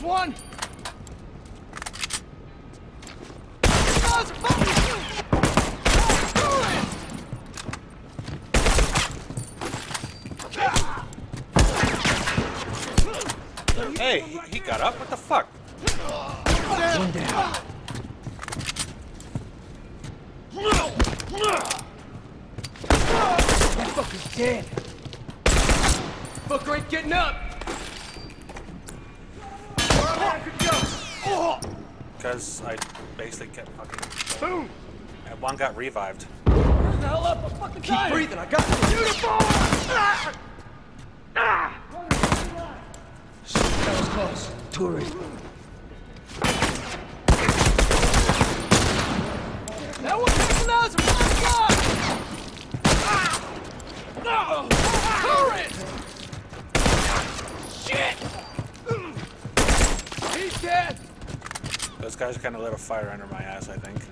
There's one! Hey, he got up? What the fuck? One down. That fucker's dead. Fucker ain't getting up. Because I basically kept fucking... Boom! And one got revived. Where's the hell up? I'm fucking tired. Keep breathing, I got you. Beautiful! Ah! Ah! Shit, that was close. Tourist. That one's taking us from last time! Ah! No! Tourist! Shit! He's dead! Those guys kind of lit a fire under my ass, I think.